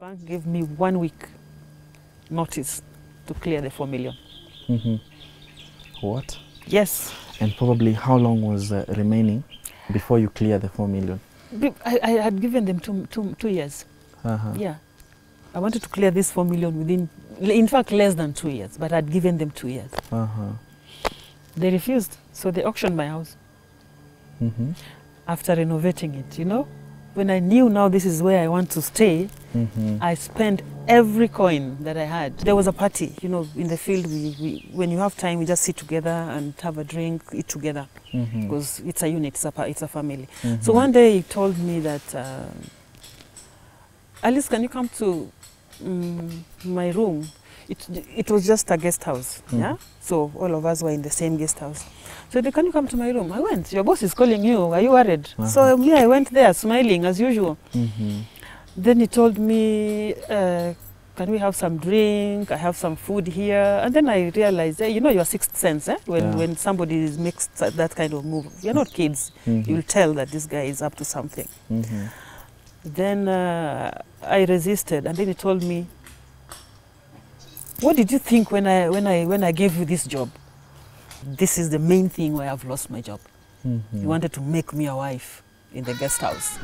bank gave me 1 week notice to clear the 4 million. Mm-hmm. What? Yes. And probably how long was remaining before you clear the 4 million? I had given them two years. Uh-huh. Yeah. I wanted to clear this 4 million within, in fact, less than 2 years, but I'd given them 2 years. Uh-huh. They refused, so they auctioned my house. Mm-hmm. After renovating it, you know? When I knew now this is where I want to stay, mm-hmm. I spent every coin that I had. There was a party, you know, in the field. When you have time, we just sit together and have a drink, eat together. Mm-hmm. Because it's a unit, it's a family. Mm-hmm. So one day he told me that, Alice, can you come to my room? It was just a guest house, mm. yeah? So all of us were in the same guest house. So they, can you come to my room? I went. Your boss is calling you. Are you worried? Uh-huh. So yeah, I went there, smiling as usual. Mm-hmm. Then he told me, can we have some drink? I have some food here. And then I realized, hey, you know, your sixth sense, eh? When somebody makes that kind of move. You're not kids. Mm-hmm. You'll tell that this guy is up to something. Mm-hmm. Then I resisted, and then he told me, what did you think when I gave you this job? This is the main thing where I've lost my job. Mm-hmm. You wanted to make me a wife in the guest house.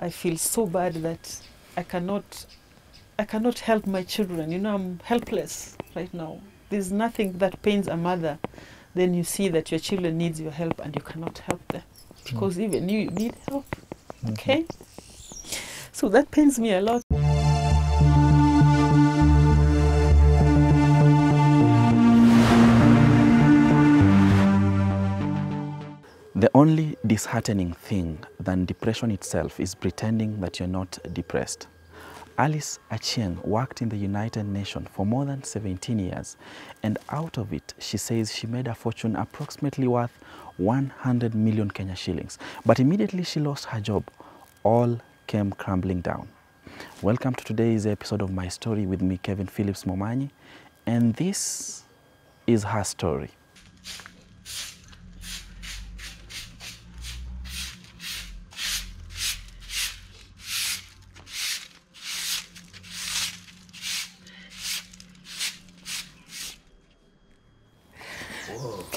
I feel so bad that I cannot help my children. You know, I'm helpless right now. There's nothing that pains a mother than you see that your children need your help and you cannot help them. Because mm. even you need help. Mm-hmm. Okay? So that pains me a lot. The only disheartening thing than depression itself is pretending that you're not depressed. Alice Achieng worked in the United Nations for more than 17 years, and out of it, she says she made a fortune approximately worth 100 million Kenya shillings. But immediately she lost her job. All came crumbling down. Welcome to today's episode of My Story with me, Kevin Phillips Momani, and this is her story.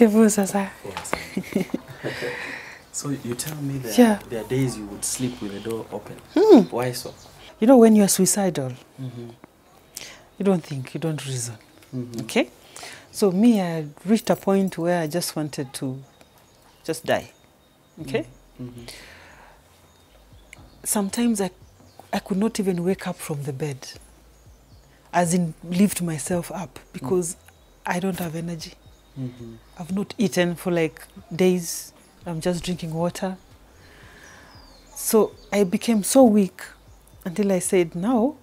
Whoa. So you tell me that yeah. there are days you would sleep with the door open. Mm. Why so? You know, when you are suicidal, mm-hmm. you don't think, you don't reason. Mm-hmm. Okay? So me, I reached a point where I just wanted to just die. Okay? Mm-hmm. Sometimes I could not even wake up from the bed, as in lift myself up, because I don't have energy. Mm-hmm. I've not eaten for like days. I'm just drinking water. So I became so weak until I said, now,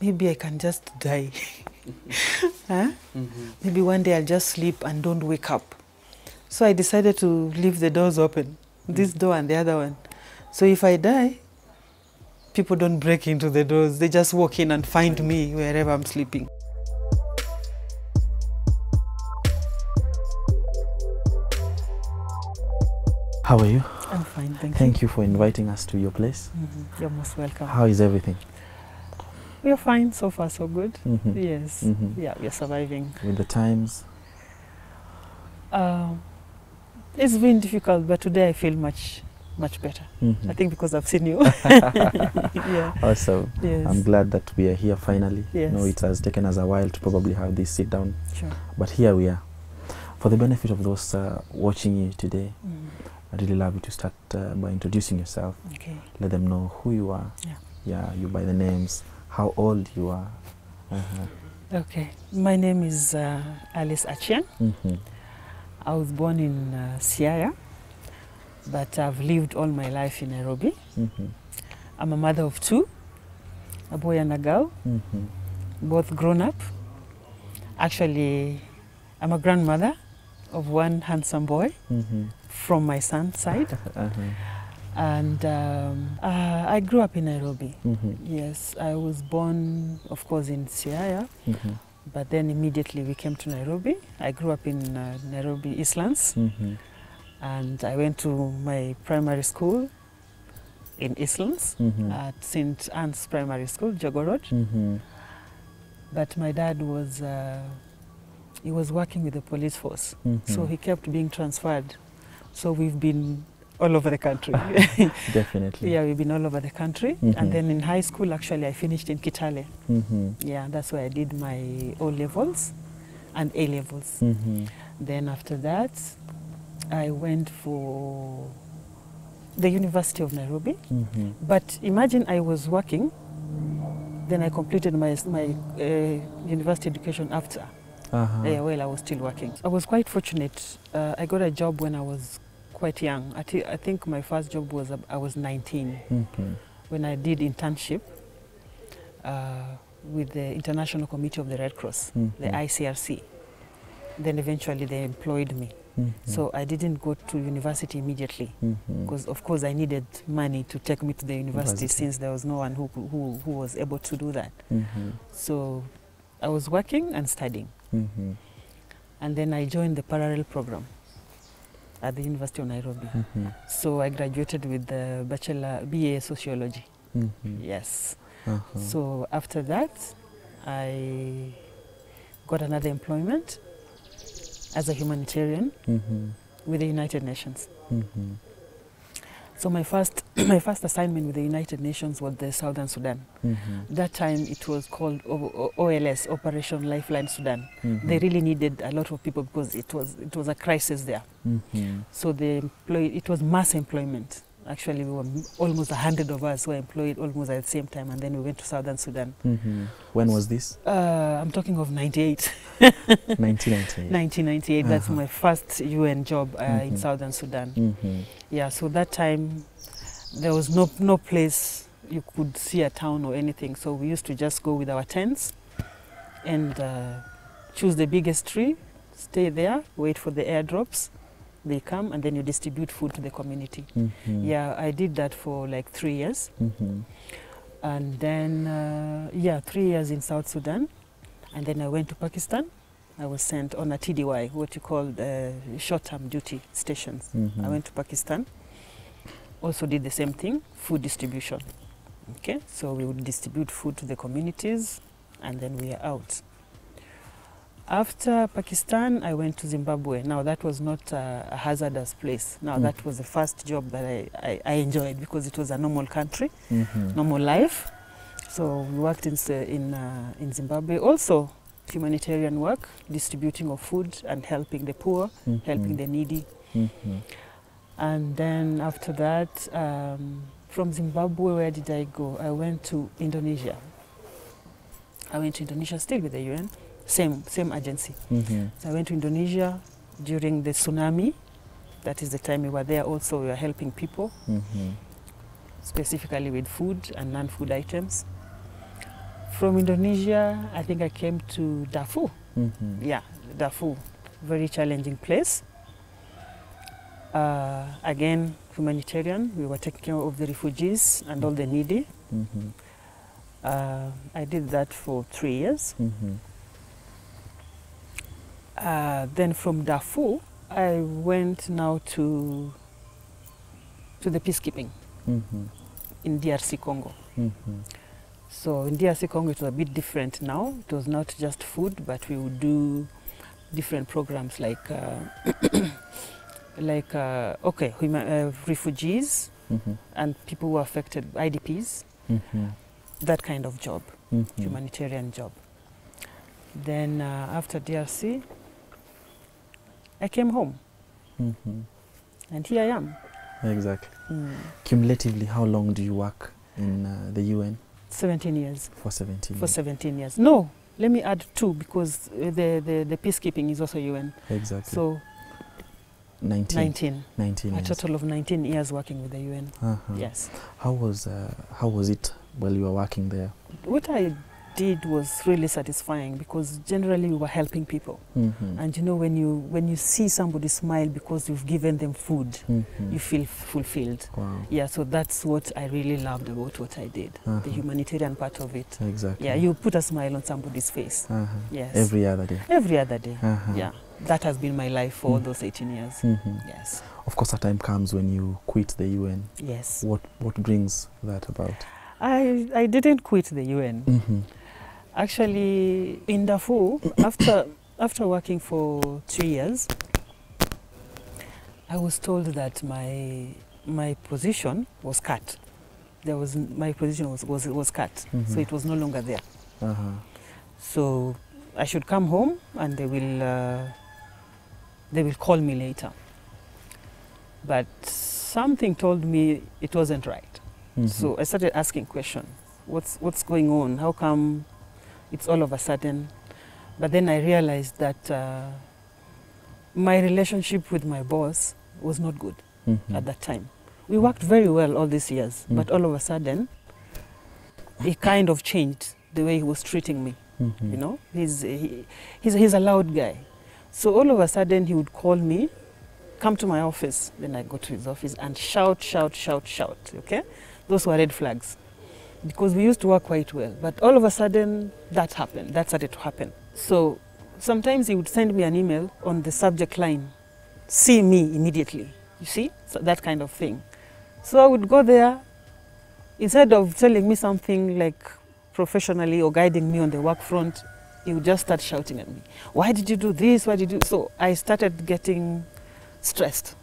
maybe I can just die. huh? mm-hmm. Maybe one day I'll just sleep and don't wake up. So I decided to leave the doors open, mm-hmm. this door and the other one. So if I die, people don't break into the doors. They just walk in and find me wherever I'm sleeping. How are you? I'm fine, thank you. Thank you for inviting us to your place. Mm-hmm. You're most welcome. How is everything? We're fine, so far so good. Mm-hmm. Yes, mm-hmm. yeah, we're surviving. With the times? It's been difficult, but today I feel much better. Mm-hmm. I think because I've seen you. yeah. Awesome. Yes. I'm glad that we are here finally. Yes. No, it has taken us a while to probably have this sit down. Sure. But here we are. For the benefit of those watching you today, mm. I'd really love you to start by introducing yourself. Okay. Let them know who you are. Yeah. Yeah, you by the names, how old you are. Uh-huh. Okay. My name is Alice Achieng. Mm-hmm. I was born in Siaya, but I've lived all my life in Nairobi. Mm-hmm. I'm a mother of two, a boy and a girl, mm-hmm. both grown up. Actually, I'm a grandmother of one handsome boy. Mm-hmm. from my son's side, uh-huh. and I grew up in Nairobi. Mm-hmm. Yes, I was born, of course, in Siaya, mm-hmm. but then immediately we came to Nairobi. I grew up in Nairobi Islands, mm-hmm. and I went to my primary school, in Islands, at Saint Anne's Primary School, Jogorod. But my dad was, he was working with the police force, so he kept being transferred. So we've been all over the country. Definitely. Yeah, we've been all over the country. And then in high school, actually, I finished in Kitale. Yeah, that's where I did my O-levels and A-levels. Then after that, I went for the University of Nairobi. But imagine I was working, then I completed my, university education after. Well, I was still working. I was quite fortunate. I got a job when I was quite young. I think my first job was, I was 19, when I did internship with the International Committee of the Red Cross, the ICRC. Then eventually they employed me. So I didn't go to university immediately because, of course, I needed money to take me to the university since there was no one who was able to do that. So I was working and studying. And then I joined the parallel program at the University of Nairobi. So I graduated with the BA Sociology. Yes. So after that, I got another employment as a humanitarian with the United Nations. So my first, assignment with the United Nations was the Southern Sudan. That time it was called OLS, Operation Lifeline Sudan. They really needed a lot of people because it was a crisis there. So they employed, it was mass employment. Actually, we were almost 100 of us were employed almost at the same time, and then we went to Southern Sudan. When was this? I'm talking of 98. 1998. 1998, that's my first UN job in Southern Sudan. Yeah, so that time there was no place you could see a town or anything, so we used to just go with our tents and choose the biggest tree, stay there, wait for the airdrops. They come and then you distribute food to the community. Yeah, I did that for like 3 years. And then, yeah, 3 years in South Sudan. And then I went to Pakistan. I was sent on a TDY, what you call short-term duty stations. I went to Pakistan. Also did the same thing, food distribution. Okay, so we would distribute food to the communities and then we are out. After Pakistan, I went to Zimbabwe. Now, that was not a hazardous place. Now, that was the first job that I enjoyed because it was a normal country, normal life. So we worked in Zimbabwe. Also, humanitarian work, distributing of food and helping the poor, helping the needy. And then after that, from Zimbabwe, where did I go? I went to Indonesia. I went to Indonesia still with the UN. Same agency. So I went to Indonesia during the tsunami. That is the time we were there. Also, we were helping people, specifically with food and non-food items. From Indonesia, I think I came to Darfur. Yeah, Darfur, very challenging place. Again, humanitarian. We were taking care of the refugees and all the needy. I did that for 3 years. Then from Darfur, I went now to the peacekeeping in DRC Congo. So in DRC Congo, it was a bit different now. It was not just food, but we would do different programs like, okay, refugees and people who are affected, IDPs, that kind of job, humanitarian job. Then after DRC, I came home, and here I am. Exactly. Cumulatively, how long do you work in the UN? 17 years. For 17 years. For 17 years. No, let me add 2 because the peacekeeping is also UN. Exactly. So 19 years. A total of 19 years working with the UN. Yes. How was it while you were working there? What I did was really satisfying because generally we were helping people, and you know, when you see somebody smile because you've given them food, you feel fulfilled. Wow. Yeah, so that's what I really loved about what I did, the humanitarian part of it. Exactly. Yeah, you put a smile on somebody's face. Yes. Every other day. Every other day. Yeah. that has been my life for those 18 years. Yes. Of course, a time comes when you quit the UN. Yes. What brings that about? I didn't quit the UN. Actually, in Darfur, after working for 3 years, I was told that my position was cut. There was my position was cut, so it was no longer there. So I should come home, and they will call me later. But something told me it wasn't right. So I started asking questions. What's going on? How come it's all of a sudden? But then I realized that my relationship with my boss was not good at that time. We worked very well all these years, but all of a sudden, he kind of changed the way he was treating me. You know, he's a loud guy. So all of a sudden, he would call me, come to my office. Then I go to his office and shout, shout, shout, shout. Okay? Those were red flags. Because we used to work quite well. But all of a sudden, that happened. That started to happen. So sometimes he would send me an email on the subject line, see me immediately. You see? So that kind of thing. So I would go there. Instead of telling me something like professionally or guiding me on the work front, he would just start shouting at me. Why did you do this? Why did you? So I started getting stressed.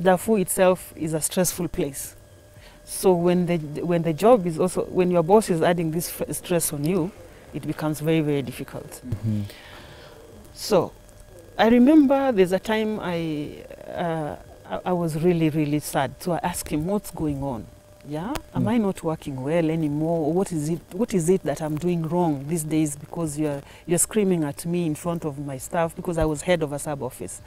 Darfur itself is a stressful place. So when the job is also, when your boss is adding this stress on you, it becomes very, very difficult. So I remember there's a time I was really, really sad. So I asked him, what's going on? Yeah, am I not working well anymore? Or what is it that I'm doing wrong these days, because you're screaming at me in front of my staff, because I was head of a sub-office.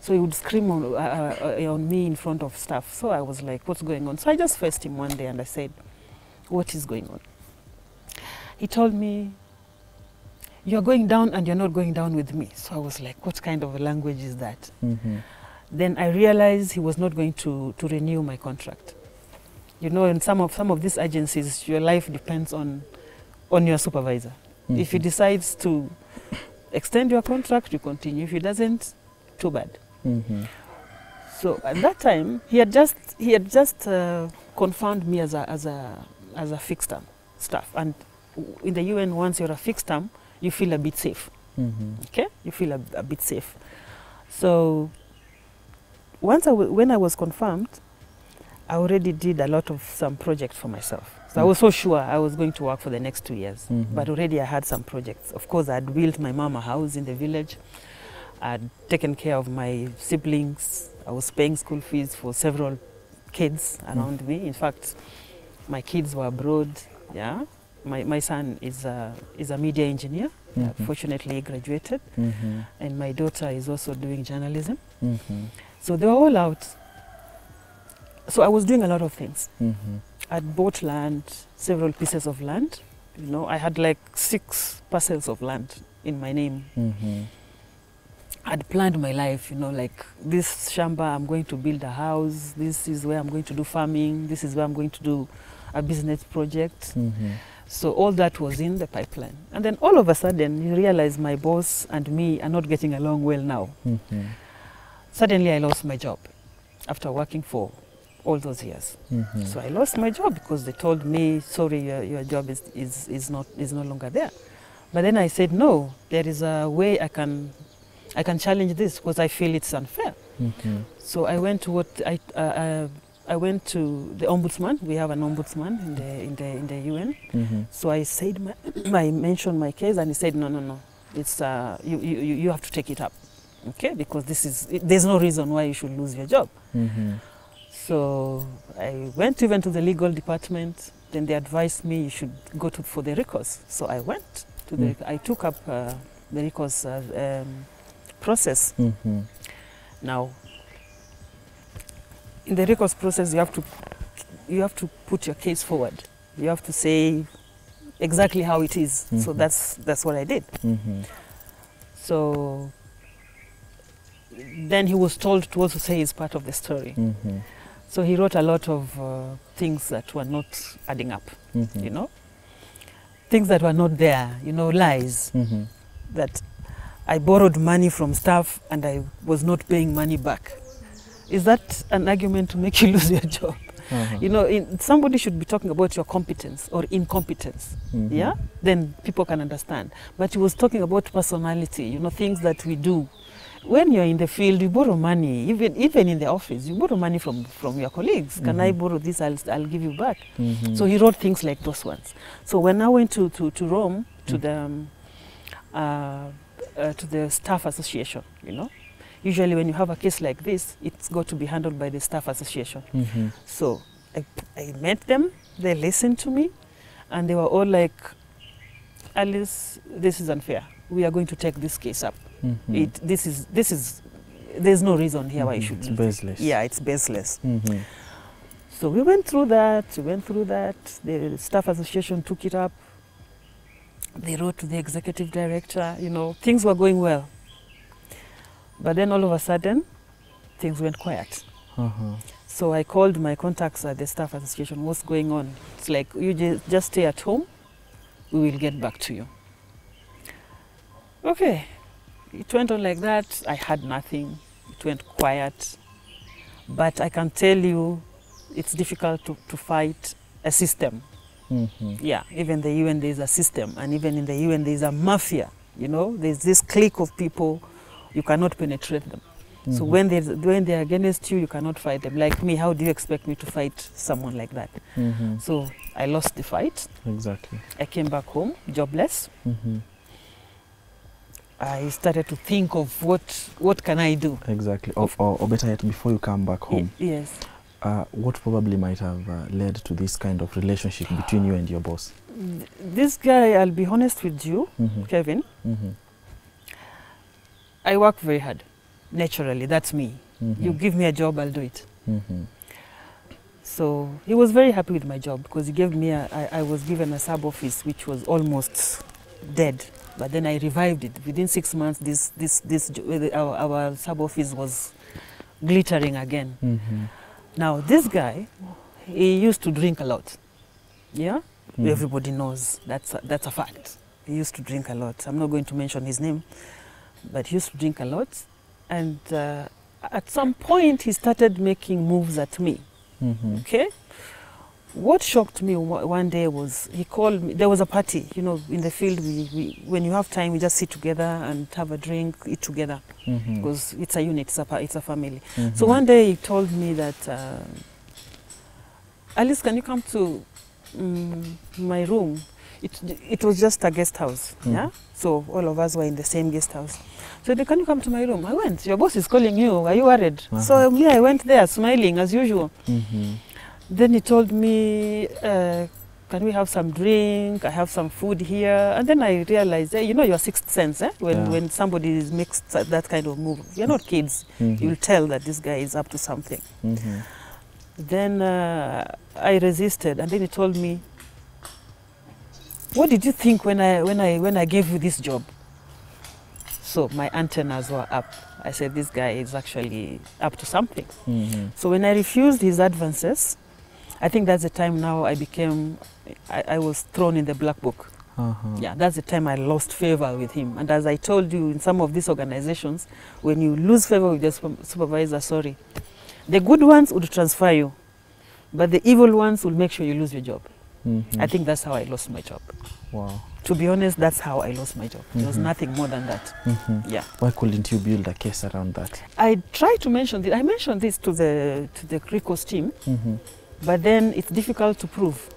So he would scream on me in front of staff. So I was like, what's going on? So I just faced him one day and I said, what is going on? He told me, you're going down and you're not going down with me. So I was like, what kind of a language is that? Then I realized he was not going to renew my contract. You know, in some of these agencies, your life depends on your supervisor. If he decides to extend your contract, you continue. If he doesn't, too bad. So at that time, he had just confirmed me as a fixed term staff. And in the UN, once you're a fixed term, you feel a bit safe. Okay, you feel a bit safe. So once when I was confirmed, I already did a lot of some projects for myself. So I was so sure I was going to work for the next 2 years. But already I had some projects. Of course, I had built my mama house in the village. I had taken care of my siblings. I was paying school fees for several kids around me. In fact, my kids were abroad. Yeah, my son is a media engineer. Fortunately, he graduated. And my daughter is also doing journalism. So they were all out. So I was doing a lot of things. I'd bought land, several pieces of land. You know, I had like 6 parcels of land in my name. I'd planned my life, you know, like this shamba, I'm going to build a house. This is where I'm going to do farming. This is where I'm going to do a business project. So all that was in the pipeline. And then all of a sudden, you realize my boss and me are not getting along well now. Suddenly I lost my job after working for all those years. So I lost my job because they told me, sorry, your job is no longer there. But then I said, no, there is a way I can challenge this, because I feel it's unfair. So I went to I went to the ombudsman. We have an ombudsman in the UN. So I said I mentioned my case, and he said, no, it's you have to take it up, okay? Because there's no reason why you should lose your job. So I went even to the legal department. Then they advised me you should go for the recourse. So I went to I took up the recourse process. Now, in the recourse process, you have to put your case forward. You have to say exactly how it is. So that's what I did. So then he was told to also say his part of the story. So he wrote a lot of things that were not adding up, you know? Things that were not there, you know, lies. That I borrowed money from staff and I was not paying money back. Is that an argument to make you lose your job? Mm-hmm. You know, somebody should be talking about your competence or incompetence, mm-hmm. yeah? Then people can understand. But he was talking about personality, you know, things that we do. When you're in the field, you borrow money, even in the office, you borrow money from your colleagues. Mm-hmm. Can I borrow this? I'll give you back. Mm-hmm. So he wrote things like those ones. So when I went to Rome, to, mm-hmm. To the staff association, you know, usually when you have a case like this, it's got to be handled by the staff association. Mm-hmm. So I met them, they listened to me, and they were all like, Alice, this is unfair. We are going to take this case up. Mm-hmm. There's no reason here why you should. It's baseless. Yeah, it's baseless. Mm-hmm. So we went through that, The staff association took it up. They wrote to the executive director, you know, things were going well. But then all of a sudden, things went quiet. Uh-huh. So I called my contacts at the staff association, what's going on? It's like, you just stay at home, we will get back to you. Okay. It went on like that. I had nothing. It went quiet. But I can tell you, it's difficult to fight a system. Mm-hmm. Yeah, even the UN, there's a system. And even in the UN, there's a mafia. You know, there's this clique of people. You cannot penetrate them. Mm-hmm. So when they're against you, you cannot fight them. Like me, how do you expect me to fight someone like that? Mm-hmm. So I lost the fight. Exactly. I came back home, jobless. Mm-hmm. I started to think of what can I do. Exactly, or better yet, before you come back home. Yes. What probably might have led to this kind of relationship between you and your boss? This guy, I'll be honest with you, mm-hmm. Kevin. Mm-hmm. I work very hard, naturally, that's me. Mm-hmm. You give me a job, I'll do it. Mm-hmm. So he was very happy with my job because he gave me, I was given a sub-office which was almost dead. But then I revived it. Within 6 months, our sub-office was glittering again. Mm-hmm. Now, this guy, he used to drink a lot. Yeah? Mm-hmm. Everybody knows that's a fact. He used to drink a lot. I'm not going to mention his name, but he used to drink a lot. And at some point, he started making moves at me. Mm-hmm. Okay? What shocked me one day was he called me. There was a party, you know, in the field. When you have time, we just sit together and have a drink, eat together, mm-hmm. because it's a unit, it's a family. Mm-hmm. So one day he told me that, Alice, can you come to my room? It was just a guest house, mm-hmm. yeah. So all of us were in the same guest house. So can you come to my room? I went. Your boss is calling you. Are you worried? Uh-huh. So yeah, I went there, smiling as usual. Mm-hmm. Then he told me, can we have some drink? I have some food here. And then I realized, hey, you know your sixth sense, eh? When somebody makes that kind of move. You're not kids. Mm-hmm. You'll tell that this guy is up to something. Mm-hmm. Then I resisted. And then he told me, what did you think when I gave you this job? So my antennas were up. I said, this guy is actually up to something. Mm-hmm. So when I refused his advances, I think that's the time now I became, I was thrown in the black book. Uh-huh. Yeah, that's the time I lost favor with him. And as I told you, in some of these organizations, when you lose favor with your supervisor, sorry, the good ones would transfer you, but the evil ones will make sure you lose your job. Mm-hmm. I think that's how I lost my job. Wow. To be honest, that's how I lost my job. Mm-hmm. There was nothing more than that. Mm-hmm. Yeah. Why couldn't you build a case around that? I tried to mention this. I mentioned this to the RICO's team. Mm-hmm. But then it's difficult to prove.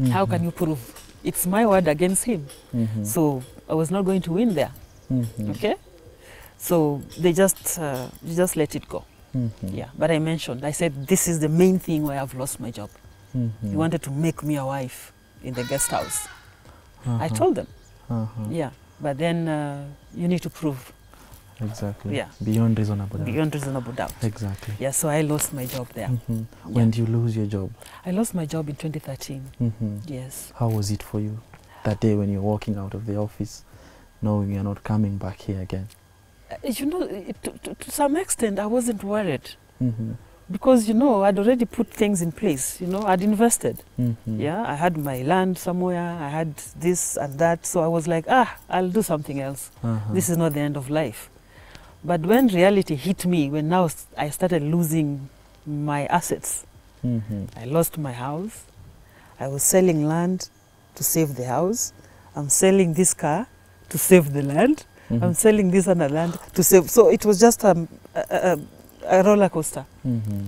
Mm-hmm. How can you prove? It's my word against him. Mm-hmm. So I was not going to win there. Mm-hmm. Okay? So they just let it go. Mm-hmm. Yeah. But I mentioned, I said, this is the main thing why I've lost my job. Mm-hmm. He wanted to make me a wife in the guest house. Uh-huh. I told them. Uh-huh. Yeah. But then you need to prove. Exactly. Yeah. Beyond reasonable doubt. Beyond reasonable doubt. Exactly. Yeah, so I lost my job there. Mm-hmm. Yeah. When did you lose your job? I lost my job in 2013. Mm-hmm. Yes. How was it for you that day when you were walking out of the office knowing you're not coming back here again? You know, to some extent, I wasn't worried. Mm-hmm. Because, you know, I'd already put things in place, you know, I'd invested. Mm-hmm. Yeah, I had my land somewhere, I had this and that. So I was like, ah, I'll do something else. Uh-huh. This is not the end of life. But when reality hit me, when now I started losing my assets, mm-hmm. I lost my house. I was selling land to save the house. I'm selling this car to save the land. Mm-hmm. I'm selling this other land to save. So it was just a roller coaster. Mm-hmm.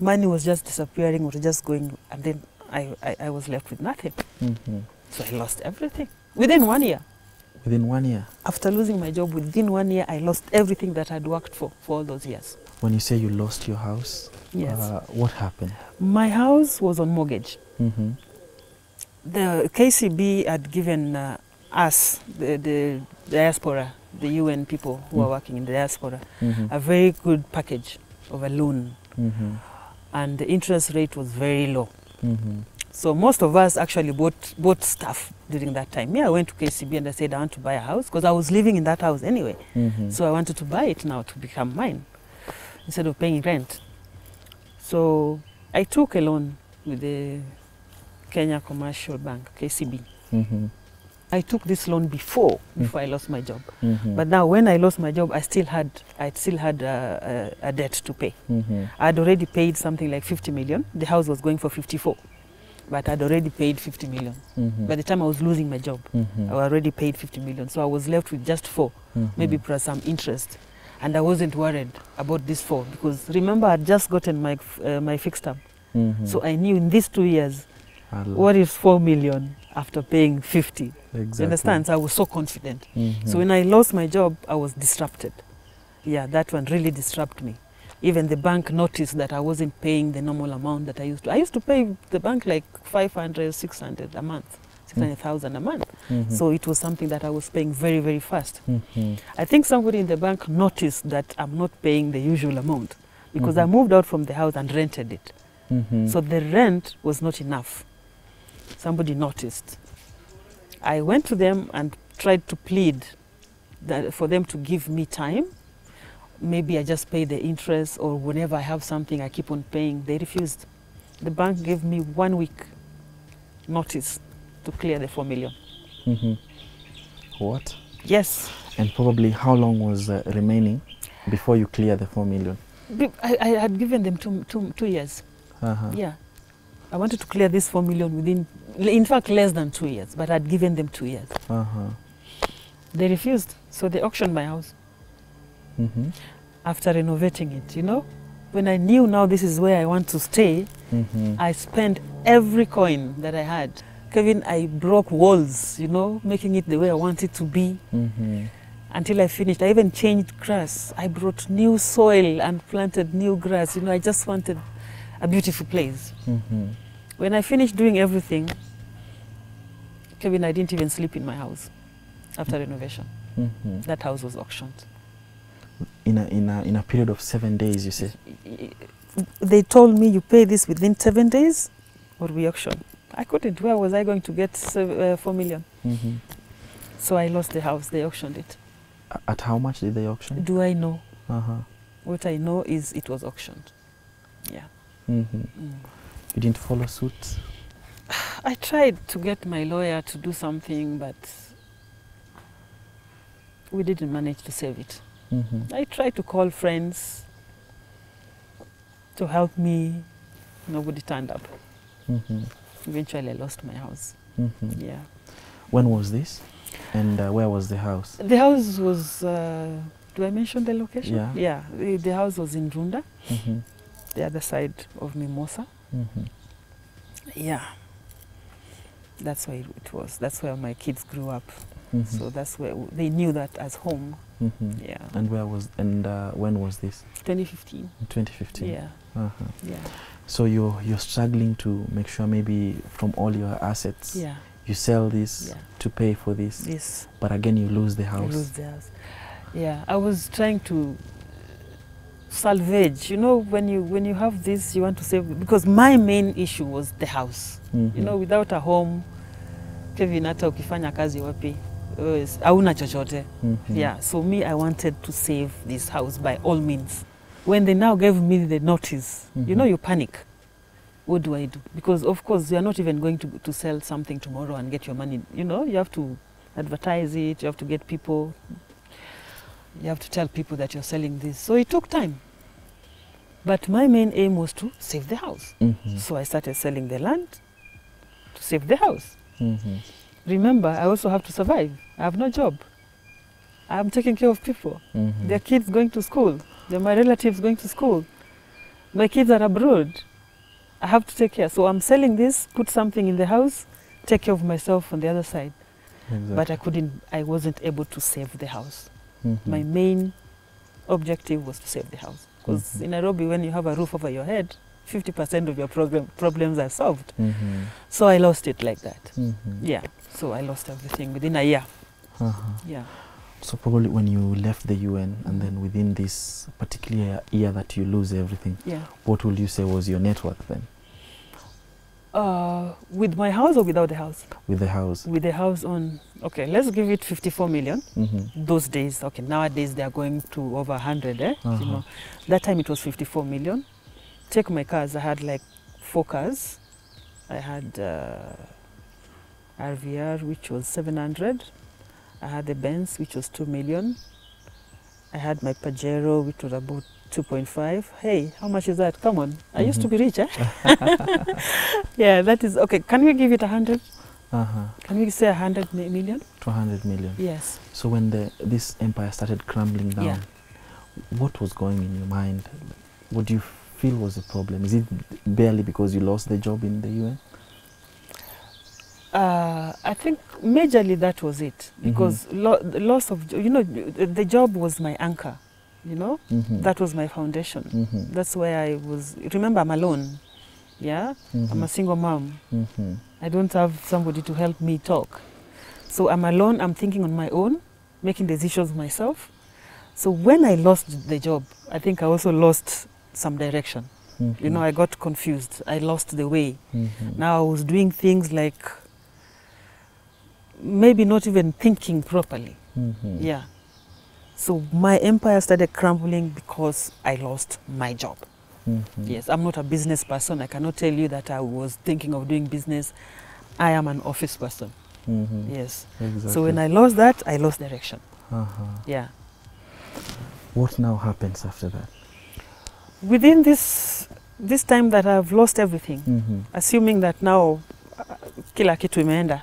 Money was just disappearing, was just going, and then I was left with nothing. Mm-hmm. So I lost everything within 1 year. Within 1 year? After losing my job, within 1 year, I lost everything that I'd worked for all those years. When you say you lost your house, yes. What happened? My house was on mortgage. Mm-hmm. The KCB had given us, the diaspora, the UN people who are working in the diaspora, mm-hmm. a very good package of a loan. Mm-hmm. And the interest rate was very low. Mm-hmm. So most of us actually bought stuff during that time. Yeah, I went to KCB and I said I want to buy a house because I was living in that house anyway. Mm-hmm. So I wanted to buy it now to become mine instead of paying rent. So I took a loan with the Kenya Commercial Bank, KCB. Mm-hmm. I took this loan before I lost my job, mm-hmm. but now when I lost my job, I still had a debt to pay. Mm-hmm. I'd already paid something like 50 million. The house was going for 54, but I'd already paid 50 million. Mm-hmm. By the time I was losing my job, mm-hmm. I already paid 50 million, so I was left with just 4, mm-hmm. maybe plus some interest, and I wasn't worried about this 4 because remember I'd just gotten my fixed term, mm-hmm. so I knew in these 2 years, what is 4 million after paying 50? Exactly. You understand? So I was so confident. Mm-hmm. So when I lost my job, I was disrupted. Yeah, that one really disrupted me. Even the bank noticed that I wasn't paying the normal amount that I used to. I used to pay the bank like 500, 600 a month, 600,000 mm-hmm. a month. Mm-hmm. So it was something that I was paying very, very fast. Mm-hmm. I think somebody in the bank noticed that I'm not paying the usual amount because mm-hmm. I moved out from the house and rented it. Mm-hmm. So the rent was not enough. Somebody noticed. I went to them and tried to plead that for them to give me time. Maybe I just pay the interest or whenever I have something I keep on paying. They refused. The bank gave me 1 week notice to clear the 4 million. Mm-hmm. What? Yes. And probably how long was remaining before you clear the 4 million? I had given them two years. Uh-huh. Yeah. I wanted to clear this 4 million within, in fact, less than 2 years, but I'd given them 2 years. Uh-huh. They refused, so they auctioned my house mm-hmm. after renovating it, you know? When I knew now this is where I want to stay, mm-hmm. I spent every coin that I had. Kevin, I broke walls, you know, making it the way I want it to be mm-hmm. until I finished. I even changed grass. I brought new soil and planted new grass. You know, I just wanted a beautiful place. Mm-hmm. When I finished doing everything, Kevin, I didn't even sleep in my house after renovation. Mm-hmm. That house was auctioned. In a period of 7 days, you say? They told me you pay this within 7 days or we auction. I couldn't. Where was I going to get 4 million? Mm-hmm. So I lost the house. They auctioned it. At how much did they auction? Do I know? Uh-huh. What I know is it was auctioned. Yeah. Mm-hmm. Mm. You didn't follow suit? I tried to get my lawyer to do something, but we didn't manage to save it. Mm-hmm. I tried to call friends to help me. Nobody turned up. Mm-hmm. Eventually, I lost my house. Mm-hmm. Yeah. When was this? And where was the house? The house was, do I mention the location? Yeah. Yeah. The house was in Runda, mm-hmm. the other side of Mimosa. Mm-hmm. Yeah, that's where it was. That's where my kids grew up. Mm-hmm. So that's where they knew that as home. Mm-hmm. Yeah. And where was when was this? 2015. 2015. Yeah. Uh-huh. Yeah. So you're struggling to make sure maybe from all your assets. Yeah. You sell this to pay for this. Yes. But again, you lose the house. You lose the house. Yeah. I was trying to salvage, you know, when you have this, you want to save, because my main issue was the house. Mm-hmm. You know, without a home, Kevin, hata ukifanya kazi wapi, hauna chochote. Yeah, so me, I wanted to save this house by all means. When they now gave me the notice, you know, you panic. What do I do? Because, of course, you are not even going to sell something tomorrow and get your money. You know, you have to advertise it, you have to get people, you have to tell people that you're selling this. So it took time. But my main aim was to save the house. So I started selling the land to save the house. Remember, I also have to survive. I have no job. I'm taking care of people. Their kids going to school. They're my relatives going to school. My kids are abroad. I have to take care. So I'm selling this, put something in the house, take care of myself on the other side. Exactly. But I couldn't, I wasn't able to save the house. My main objective was to save the house. Because in Nairobi, when you have a roof over your head, 50% of your problems are solved. So I lost it like that. Yeah, so I lost everything within a year. Yeah. So probably when you left the UN and then within this particular year that you lose everything, what would you say was your net worth then? With my house or without the house? With the house. With the house on, okay, let's give it 54 million. Those days, okay, nowadays they are going to over 100, eh? You know, that time it was 54 million. Take my cars, I had like 4 cars. I had RVR, which was 700. I had the Benz, which was 2 million. I had my Pajero, which was about 2.5. Hey, how much is that? Come on. I used to be rich, eh? Yeah, that is okay. Can we give it 100? Can we say 100 million? 200 million. Yes. So when this empire started crumbling down, what was going in your mind? What do you feel was the problem? Is it barely because you lost the job in the UN? I think majorly that was it, because the loss of, you know, the job was my anchor. You know, that was my foundation. That's where I was. Remember, I'm alone. Yeah, I'm a single mom. I don't have somebody to help me talk. So I'm alone, I'm thinking on my own, making decisions myself. So when I lost the job, I think I also lost some direction. You know, I got confused. I lost the way. Now I was doing things like maybe not even thinking properly. Yeah. So my empire started crumbling because I lost my job. Yes, I'm not a business person. I cannot tell you that I was thinking of doing business. I am an office person. Yes. Exactly. So when I lost that, I lost direction. Yeah. What now happens after that? Within this time that I've lost everything, assuming that now kila kitu imeenda.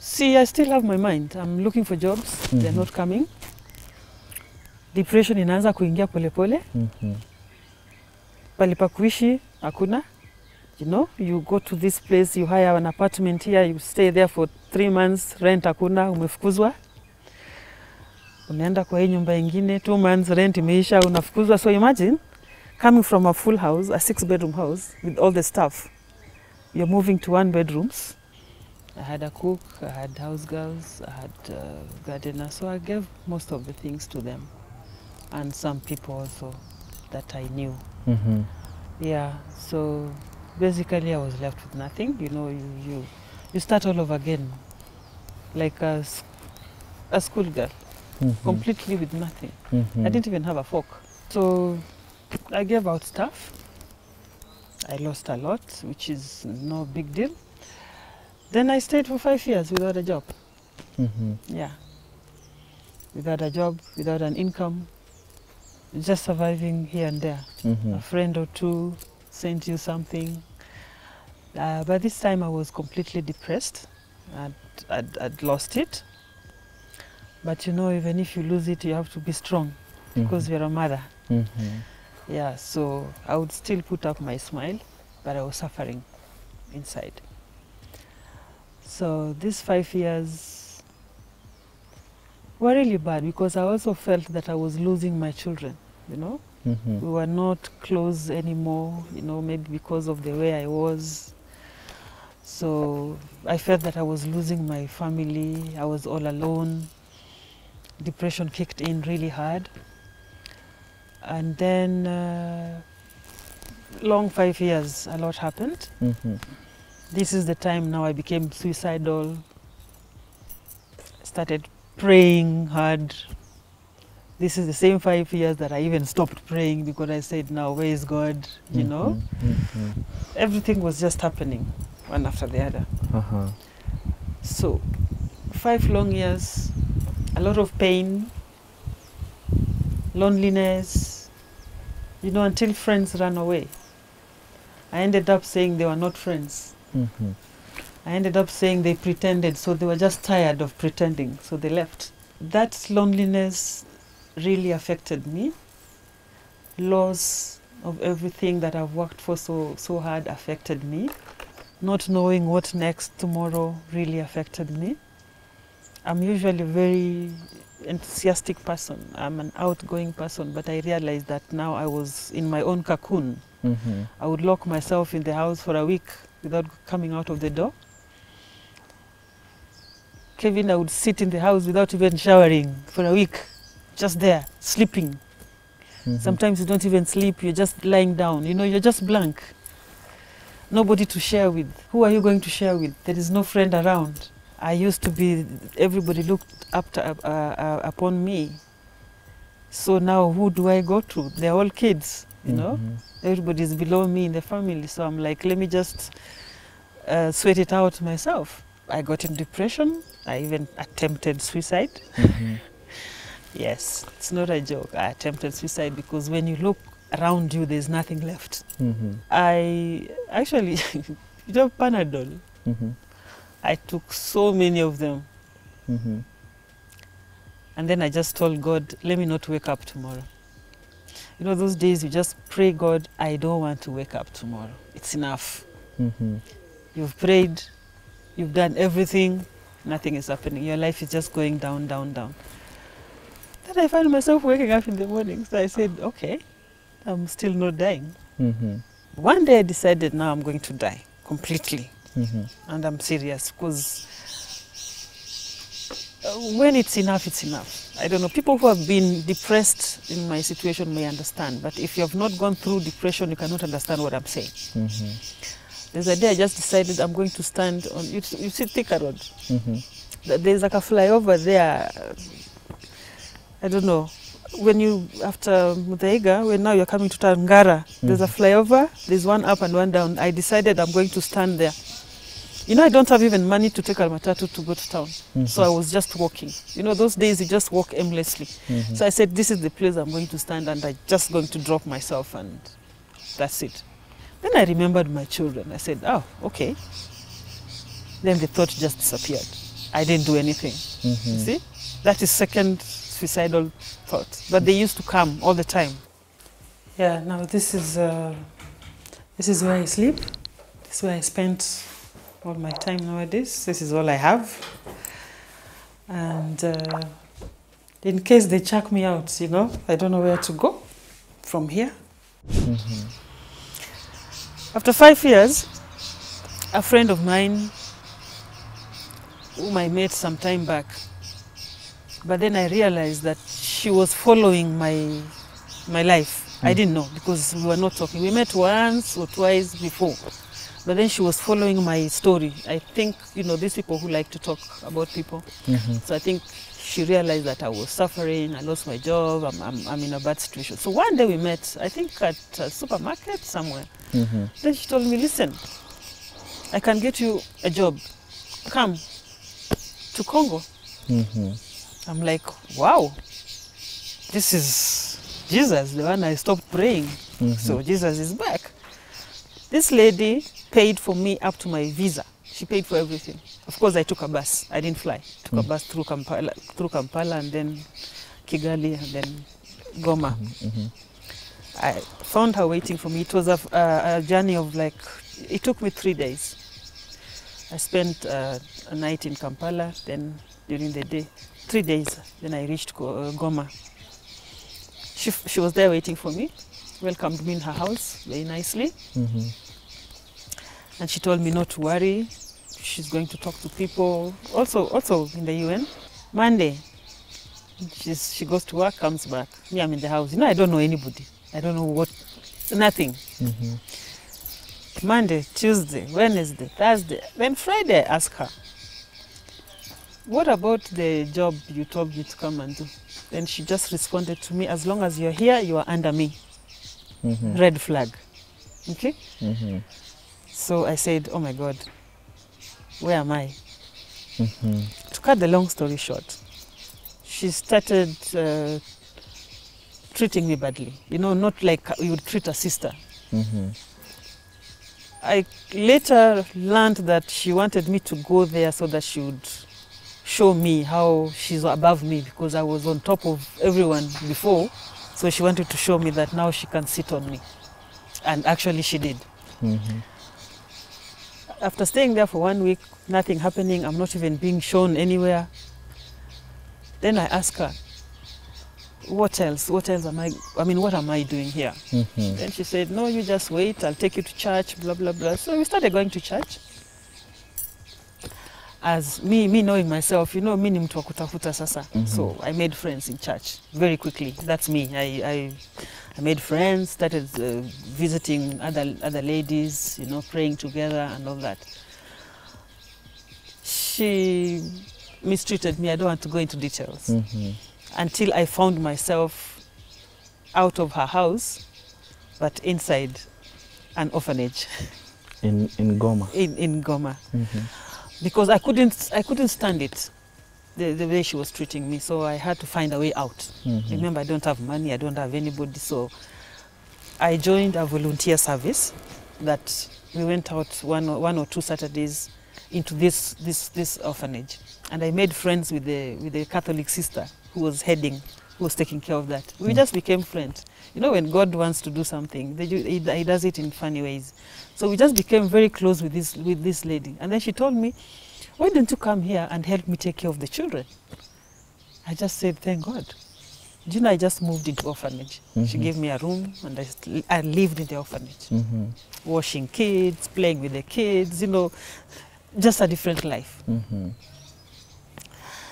See, I still have my mind. I'm looking for jobs. They're not coming. Depression inaanza kuingia pole pole. Palipa kuishi hakuna. You know, you go to this place, you hire an apartment here, you stay there for 3 months, rent hakuna, umefukuzwa. Unaenda kwa hii nyumba ingine, 2 months, rent imeisha, unafukuzwa. So imagine, coming from a full house, a 6-bedroom house, with all the stuff, you're moving to 1-bedrooms. I had a cook, I had house girls, I had a gardener, so I gave most of the things to them. And some people also that I knew. Yeah, so basically I was left with nothing. You know, you start all over again, like a schoolgirl, completely with nothing. I didn't even have a fork. So I gave out stuff. I lost a lot, which is no big deal. Then I stayed for 5 years without a job. Yeah. Without a job, without an income, just surviving here and there. A friend or two sent you something. By this time I was completely depressed. I'd lost it. But you know, even if you lose it, you have to be strong because you're a mother. Yeah, so I would still put up my smile, but I was suffering inside. So these 5 years were really bad because I also felt that I was losing my children, you know. We were not close anymore, you know, maybe because of the way I was. So I felt that I was losing my family. I was all alone. Depression kicked in really hard. And then long 5 years, a lot happened. This is the time now I became suicidal, started praying hard, This is the same 5 years that I even stopped praying because I said, now, where is God, you know? Mm-hmm. Everything was just happening, one after the other. Uh-huh. So, 5 long years, a lot of pain, loneliness, you know, until friends ran away. I ended up saying they were not friends. Mm-hmm. I ended up saying they pretended, so they were just tired of pretending, so they left. That loneliness really affected me. Loss of everything that I've worked for so hard affected me. Not knowing what next tomorrow really affected me. I'm usually a very enthusiastic person. I'm an outgoing person, but I realized that now I was in my own cocoon. Mm-hmm. I would lock myself in the house for a week without coming out of the door. Kevin, I would sit in the house without even showering for a week. Just there, sleeping. Mm-hmm. Sometimes you don't even sleep, you're just lying down, you know, you're just blank. Nobody to share with. Who are you going to share with? There is no friend around. I used to be, everybody looked up to, upon me. So now who do I go to? They're all kids, you mm-hmm. know? Everybody's below me in the family, so I'm like, let me just sweat it out myself. I got in depression, I even attempted suicide. Mm-hmm. Yes, it's not a joke. I attempted suicide because when you look around you, there's nothing left. Mm-hmm. I actually, you know, Panadol. Mm-hmm. I took so many of them. Mm-hmm. And then I just told God, let me not wake up tomorrow. You know, those days you just pray, God, I don't want to wake up tomorrow. It's enough. Mm-hmm. You've prayed, you've done everything, nothing is happening. Your life is just going down, down, down. Then I found myself waking up in the morning. So I said, okay, I'm still not dying. Mm-hmm. One day I decided, now I'm going to die completely. Mm-hmm. And I'm serious because when it's enough, it's enough. I don't know, people who have been depressed in my situation may understand, but if you have not gone through depression, you cannot understand what I'm saying. Mm-hmm. There's a day I just decided I'm going to stand on, you see Thika Road? Mm-hmm. There's like a flyover there. I don't know, when you, after Muthaiga, when now you're coming to Tangara, mm-hmm. there's a flyover, there's one up and one down. I decided I'm going to stand there. You know, I don't have even money to take a matatu to go to town. Mm-hmm. So I was just walking. You know, those days you just walk aimlessly. Mm-hmm. So I said, this is the place I'm going to stand and I'm just going to drop myself and that's it. Then I remembered my children. I said, oh, okay. Then the thought just disappeared. I didn't do anything. Mm-hmm. See, that is second suicidal thoughts, but they used to come all the time. Yeah, now this is where I sleep. This is where I spent all my time nowadays. This is all I have. And in case they chuck me out, you know, I don't know where to go from here. Mm-hmm. After 5 years, a friend of mine, whom I met some time back, but then I realized that she was following my life. Mm. I didn't know because we were not talking. We met once or twice before, but then she was following my story. I think, you know, these people who like to talk about people. Mm-hmm. So I think she realized that I was suffering, I lost my job, I'm in a bad situation. So one day we met, I think at a supermarket somewhere. Mm-hmm. Then she told me, listen, I can get you a job. Come to Congo. Mm-hmm. I'm like, wow, this is Jesus, the one I stopped praying. Mm-hmm. So Jesus is back. This lady paid for me up to my visa. She paid for everything. Of course, I took a bus. I didn't fly. I took a bus through Kampala and then Kigali and then Goma. Mm-hmm. I found her waiting for me. It was a journey of like, it took me 3 days. I spent a night in Kampala, then during the day. 3 days, then I reached Goma. She was there waiting for me, welcomed me in her house very nicely. Mm-hmm. And she told me not to worry, she's going to talk to people, also in the UN. Monday, she goes to work, comes back. Me, I'm in the house. You know, I don't know anybody. I don't know what, nothing. Mm-hmm. Monday, Tuesday, Wednesday, Thursday, then Friday, I ask her. what about the job you told me to come and do? Then she just responded to me, as long as you're here, you are under me. Mm-hmm. Red flag. Okay? Mm-hmm. So I said, oh my God, where am I? Mm-hmm. To cut the long story short, she started treating me badly. You know, not like you would treat a sister. Mm-hmm. I later learned that she wanted me to go there so that she would show me how she's above me, because I was on top of everyone before. So she wanted to show me that now she can sit on me. And actually she did. Mm-hmm. After staying there for 1 week, nothing happening, I'm not even being shown anywhere. Then I asked her, what else am what am I doing here? Mm-hmm. Then she said, no, you just wait, I'll take you to church, blah, blah, blah. So we started going to church. As me knowing myself, you know, mimi mtu wa kutafuta sasa. So I made friends in church very quickly. That's me. I made friends, started visiting other ladies, you know, praying together and all that. She mistreated me. I don't want to go into details. Mm-hmm. Until I found myself out of her house, but inside an orphanage. In Goma. In Goma. Mm-hmm. Because I couldn't stand it, the way she was treating me. So I had to find a way out. Mm-hmm. Remember, I don't have money, I don't have anybody. So I joined a volunteer service that we went out one or two Saturdays into this orphanage. And I made friends with the Catholic sister who was taking care of that. We just became friends. You know, when God wants to do something, he does it in funny ways. So we just became very close with this lady. And then she told me, why didn't you come here and help me take care of the children? I just said, thank God. Do you know, I just moved into orphanage. Mm-hmm. She gave me a room and I lived in the orphanage. Mm-hmm. Washing kids, playing with the kids, you know, just a different life. Mm-hmm.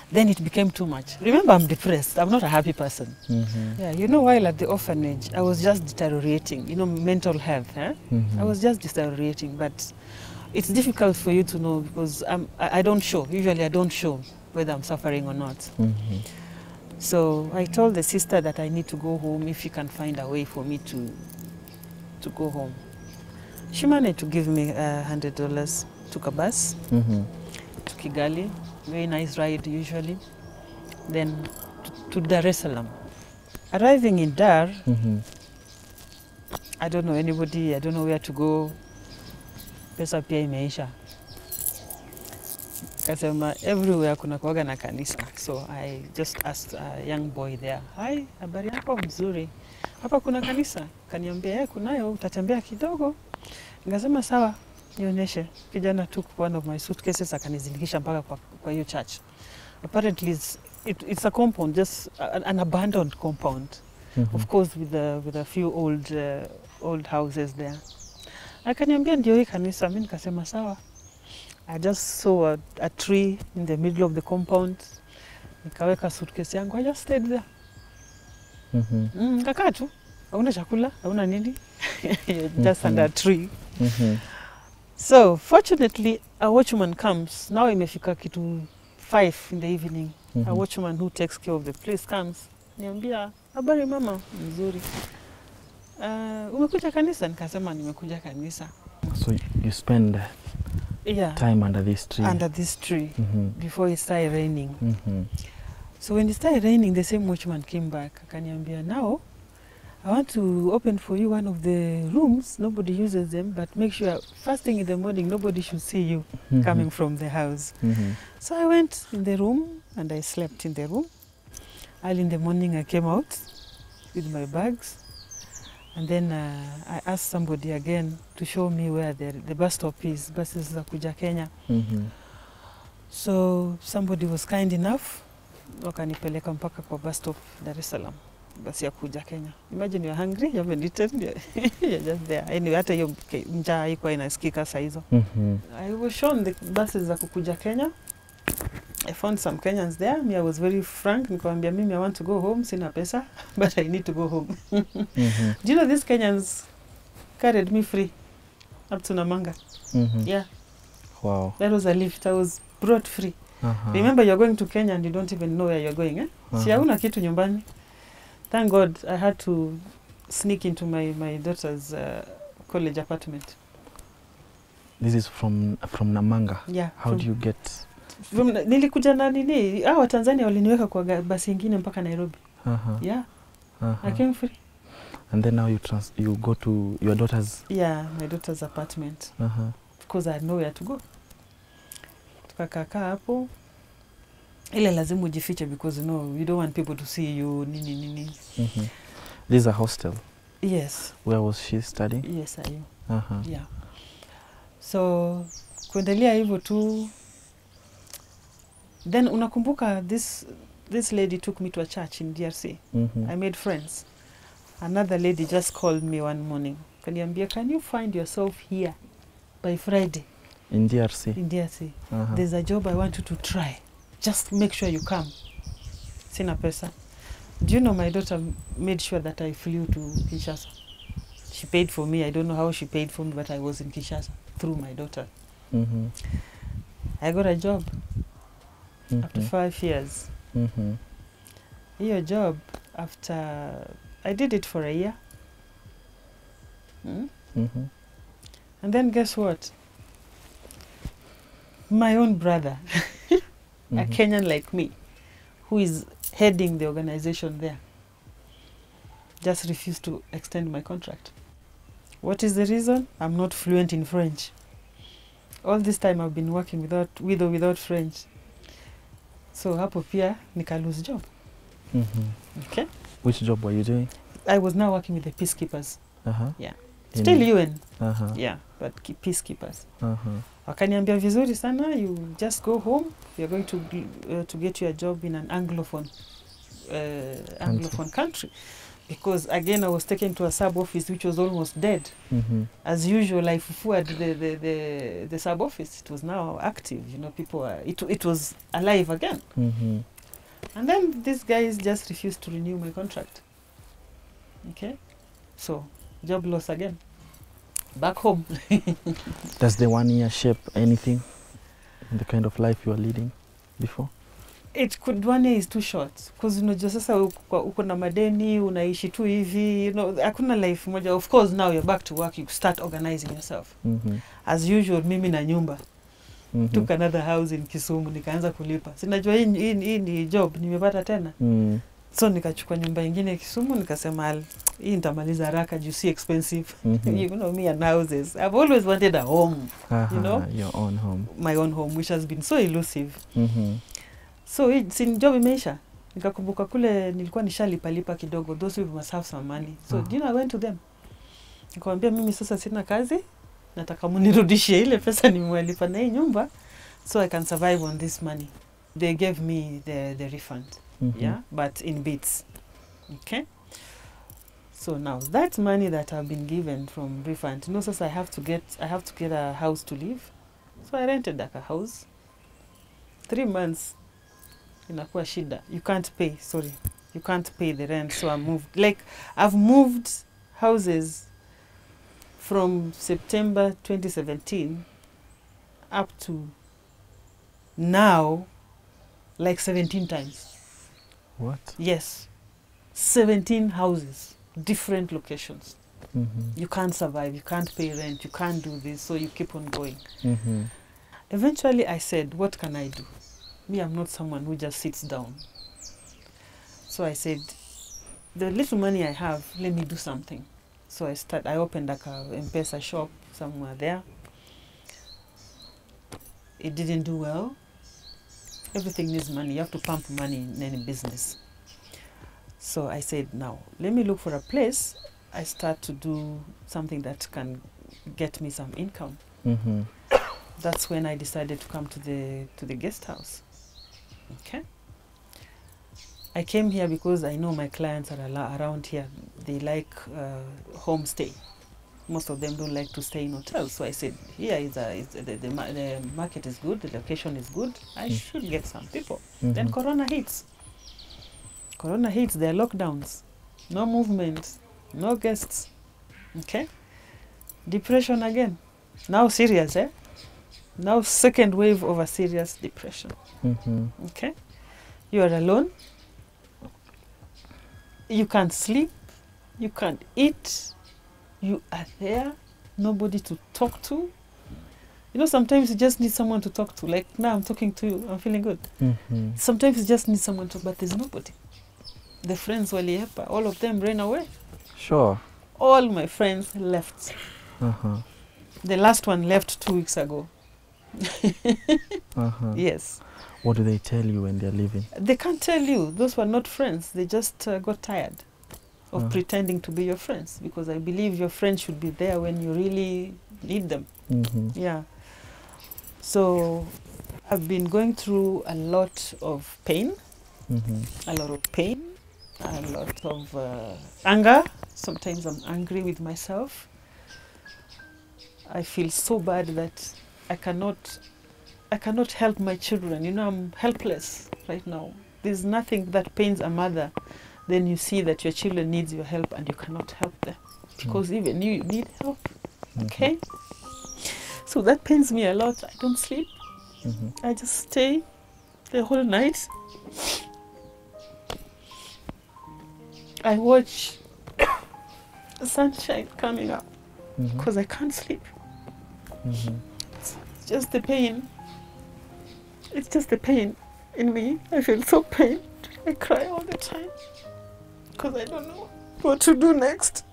Then it became too much. Remember, I'm depressed. I'm not a happy person. Mm-hmm. Yeah, you know, while at the orphanage, I was just deteriorating. You know, mental health. Huh? Mm-hmm. I was just deteriorating. But it's difficult for you to know because I don't show. Usually, I don't show whether I'm suffering or not. Mm-hmm. So I told the sister that I need to go home if she can find a way for me to go home. She managed to give me $100. Took a bus to Kigali. Very nice ride usually, then to Dar es Salaam. Arriving in Dar, I don't know anybody, I don't know where to go. Pesa pia imeisha. Kasema everywhere kuna kuwaga na kanisa. So I just asked a young boy there, hi, habari yako mzuri? Hapa kuna kanisa? Kaniambia, kunayo, utatembea kidogo. Nikasema sawa. Yonyeshe, kijana took one of my suitcases akanizingisha mpaka kwa hiyo church. Apparently it's a compound, just an abandoned compound. Mm-hmm. Of course with a few old houses there. Akaniambia ndio hii kanisa, mimi nikasema sawa. I just saw a tree in the middle of the compound. Nikaweka suitcase yangu, I just stayed there. Nikakaa tu, hauna chakula, hauna nini. Just under a tree. So, fortunately, a watchman comes. Now imefika kitu 5 in the evening. A watchman who takes care of the place comes. Niambia, habari mama, mzuri. Umekuja kanisa? Nikasema nimekuja kanisa. So you spend time under this tree? Under this tree, before it started raining. So when it started raining, the same watchman came back. Akaniambia, now, I want to open for you one of the rooms. Nobody uses them, but make sure first thing in the morning nobody should see you coming from the house. So I went in the room and I slept in the room. Early in the morning I came out with my bags, and then I asked somebody again to show me where the bus stop is. Buses za kuja Kenya. So somebody was kind enough. Wakanipeleka mpaka kwa bus stop Dar es Salaam. Basi ya kuja Kenya. Imagine you're hungry, you haven't eaten, you're just there. Anyway, hata hiyo njaa haikuwa inasikika saa hizo. I was shown the buses za kukuja Kenya. I found some Kenyans there. Me, I was very frank. Nikamwambia mimi I want to go home, sina pesa, but I need to go home. Do you know these Kenyans carried me free up to Namanga? Yeah. Wow. That was a lift. I was brought free. Remember, you're going to Kenya and you don't even know where you're going, eh? Si hauna kitu nyumbani. Thank God I had to sneak into my daughter's college apartment. This is from Namanga. Yeah. How do you get? Nilikuja na nini? Hawa Tanzania waliniweka kwa basi nyingine mpaka Nairobi. Yeah. I came free. And then now you go to your daughter's? Yeah, my daughter's apartment. Because I had nowhere to go. Tukakaka hapo. Ile lazima ujifiche because you know you don't want people to see you nini. This is a hostel. Yes. Where was she studying? Yes, I am. Yeah. So kuendelea hivyo tu. Then unakumbuka this lady took me to a church in DRC. I made friends. Another lady just called me one morning. Kaniambia, can you find yourself here by Friday? In DRC? In DRC. There's a job I want you to try. Just make sure you come. Sina pesa. Do you know my daughter made sure that I flew to Kinshasa? She paid for me. I don't know how she paid for me, but I was in Kinshasa through my daughter. I got a job after 5 years. Your job after... I did it for a year. And then guess what? My own brother, a Kenyan like me, who is heading the organization there, just refused to extend my contract. What is the reason? I'm not fluent in French. All this time I've been working with or without French. So hapo pia nika lose job. Okay. Which job were you doing? I was now working with the peacekeepers. Yeah. Still UN. Yeah, but peacekeepers. Wakaniambia vizuri sana, you just go home. You're going to get your job in an Anglophone country. Because again, I was taken to a sub-office which was almost dead. As usual, I fufuad the sub-office. It was now active. You know, people were, it was alive again. And then these guys just refused to renew my contract. Okay? So, job loss again. Back home. Does the 1 year shape anything in the kind of life you are leading before? It could, 1 year is too short. Because, you know, sasa uko na madeni, unaishi tu hivi, you know, hakuna life moja. Of course, now you're back to work, you start organizing yourself. As usual, mimi na nyumba. Took another house in Kisung, nikaanza kulipa. Sinajua hii ni job, nimepata tena. So nikachukua nyumba ingine Kisumu, nikasema hii nitamaliza haraka juu si expensive. You know me and houses. I've always wanted a home, you know. Your own home. My own home, which has been so elusive. So it's in Joby Mesha. Nikakumbuka kule nilikuwa nishalipalipa kidogo. Those people must have some money. So you know, I went to them. Nikamwambia mimi sasa sina kazi. Nataka munirudishie ile pesa nimewalipa na hii nyumba so I can survive on this money. They gave me the refund. Yeah, but in bits. Okay? So now that money that I've been given from refund, no sense, I have to get a house to live. So I rented like a house. 3 months in Akwashida. You can't pay the rent, so I moved. Like I've moved houses from September 2017 up to now, like 17 times. What? Yes. 17 houses, different locations. You can't survive, you can't pay rent, you can't do this, so you keep on going. Eventually I said, what can I do? Me, I'm not someone who just sits down. So I said, the little money I have, let me do something. So I opened like a M-Pesa shop somewhere there. It didn't do well. Everything needs money. You have to pump money in any business. So I said, now, let me look for a place. I start to do something that can get me some income. That's when I decided to come to the guest house. Okay. I came here because I know my clients are around here. They like homestay. Most of them don't like to stay in hotels. So I said, here the market is good, the location is good. I should get some people. Then Corona hits. Corona hits, there are lockdowns. No movement, no guests. Okay? Depression again. Now serious, eh? Now, second wave of a serious depression. Mm-hmm. Okay? You are alone. You can't sleep. You can't eat. You are there. Nobody to talk to. You know, sometimes you just need someone to talk to. Like, now I'm talking to you. I'm feeling good. Mm-hmm. Sometimes you just need someone to, but there's nobody. The friends waliepa, all of them ran away. Sure. All my friends left. Uh-huh. The last one left 2 weeks ago. Uh-huh. Yes. What do they tell you when they're leaving? They can't tell you. Those were not friends. They just got tired of pretending to be your friends, because I believe your friends should be there when you really need them. Mm-hmm. Yeah. So I've been going through a lot of pain, mm-hmm. a lot of pain, a lot of anger. Sometimes I'm angry with myself. I feel so bad that I cannot help my children. You know, I'm helpless right now. There's nothing that pains a mother then you see that your children needs your help and you cannot help them, because even you need help. Mm-hmm. Okay? So that pains me a lot. I don't sleep. Mm-hmm. I just stay the whole night. I watch the sunshine coming up because I can't sleep. Mm-hmm. Just the pain. It's just the pain in me. I feel so pained. I cry all the time because I don't know what to do next.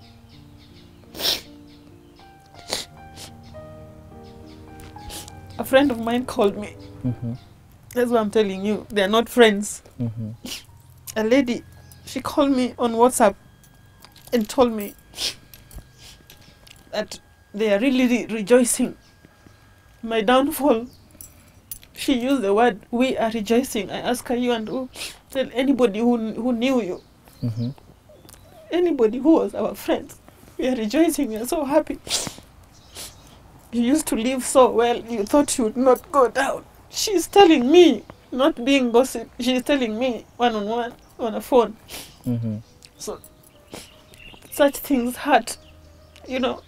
A friend of mine called me. Mm-hmm. That's what I'm telling you. They're not friends. Mm-hmm. A lady, she called me on WhatsApp and told me that they are really rejoicing my downfall. She used the word, we are rejoicing. I asked her, you and who? Tell anybody who knew you, mm-hmm. anybody who was our friends, we are rejoicing, we are so happy. You used to live so well, you thought you would not go down. She's telling me, not being gossip, she's telling me one-on-one, on a phone. Mm-hmm. So, such things hurt, you know.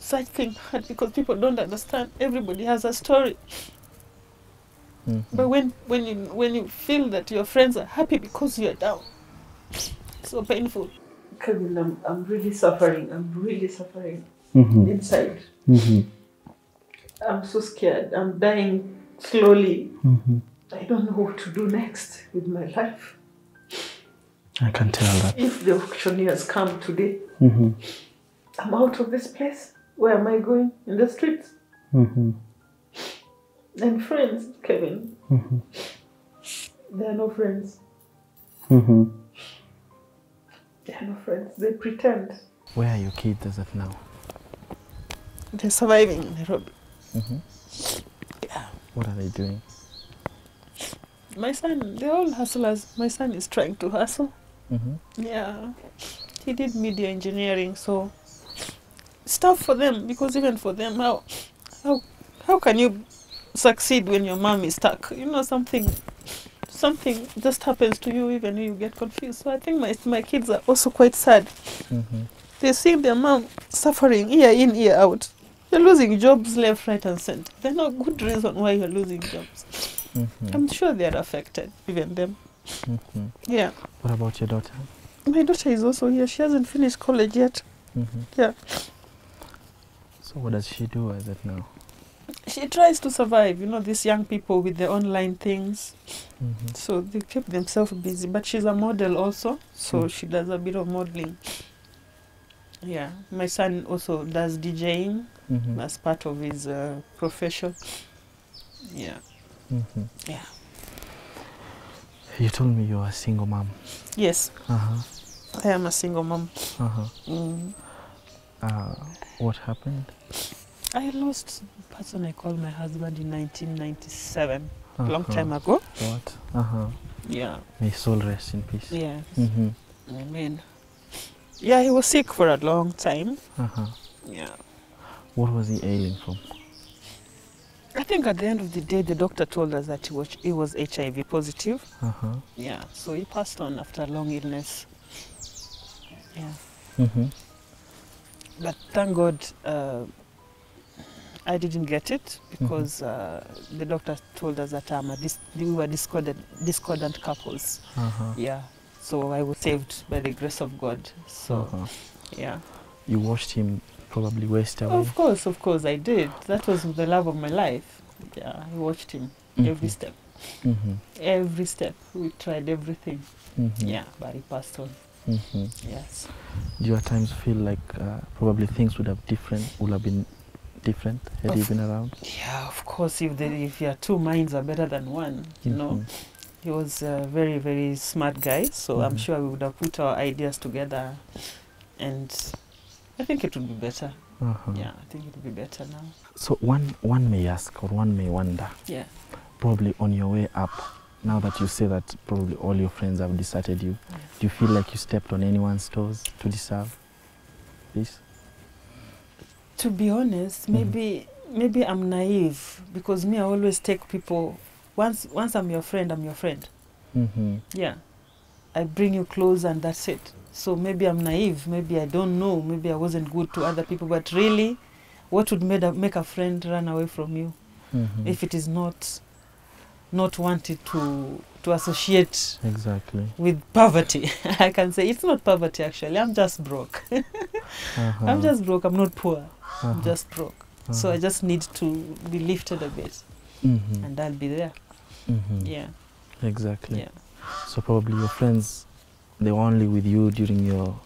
Such things hurt because people don't understand. Everybody has a story. Mm-hmm. But when you feel that your friends are happy because you're down, it's so painful. Kevin, I'm really suffering. I'm really suffering inside. Mm-hmm. I'm so scared. I'm dying slowly. Mm-hmm. I don't know what to do next with my life. I can tell that. If the auctioneers come today, mm-hmm. I'm out of this place. Where am I going? In the streets? Mm-hmm. And friends, Kevin. Mm-hmm. There are no friends. Mm-hmm. There are no friends. They pretend. Where are your kids as of now? They're surviving in Nairobi. Mm-hmm. Yeah. What are they doing? My son, they're all hustlers. My son is trying to hustle. Mm-hmm. Yeah. He did media engineering, so stuff for them, because even for them, how can you succeed when your mom is stuck? You know, something just happens to you, even you get confused. So I think my kids are also quite sad. Mm-hmm. They see their mom suffering year in, year out. They're losing jobs left, right, and center. There's no good reason why you're losing jobs. Mm-hmm. I'm sure they're affected, even them. Mm-hmm. Yeah. What about your daughter? My daughter is also here. She hasn't finished college yet. Mm-hmm. Yeah. So what does she do as of now? She tries to survive, you know, these young people with the online things. Mm-hmm. So they keep themselves busy. But she's a model also, so she does a bit of modeling. Yeah. My son also does DJing as part of his profession. Yeah. Mm-hmm. Yeah. You told me you're a single mom. Yes. Uh-huh. I am a single mom. Uh-huh. What happened? I lost the person I called my husband in 1997, a long time ago. What? Uh-huh. Yeah. May his soul rest in peace. Yes. Mm-hmm. Amen. Yeah, he was sick for a long time. Uh-huh. Yeah. What was he ailing from? I think at the end of the day, the doctor told us that he was HIV positive. Uh-huh. Yeah, so he passed on after a long illness. Yeah. Mm-hmm. But thank God, I didn't get it because the doctor told us that we were discordant couples. Yeah, so I was saved by the grace of God. So, yeah. You watched him probably waste away. Of course, I did. That was the love of my life. Yeah, I watched him every step. Every step. We tried everything. Yeah, but he passed on. Yes. Do you at times feel like probably things would have been different had you been around? Yeah, of course. If your two minds are better than one, you know. He was a very, very smart guy, so I'm sure we would have put our ideas together, and I think it would be better. Yeah, I think it would be better now. So one may ask, or one may wonder. Yeah. Probably on your way up, now that you say that probably all your friends have deserted you, do you feel like you stepped on anyone's toes to deserve this? To be honest, maybe I'm naive, because me, I always take people, once I'm your friend, I'm your friend. Yeah. I bring you close and that's it. So maybe I'm naive, maybe I don't know, maybe I wasn't good to other people, but really, what would make a friend run away from you if it is not wanted to associate with poverty? I can say it's not poverty actually, I'm just broke. I'm just broke, I'm not poor. I'm just broke. So I just need to be lifted a bit, and I'll be there. Yeah. Exactly. Yeah. So probably your friends, they were only with you during your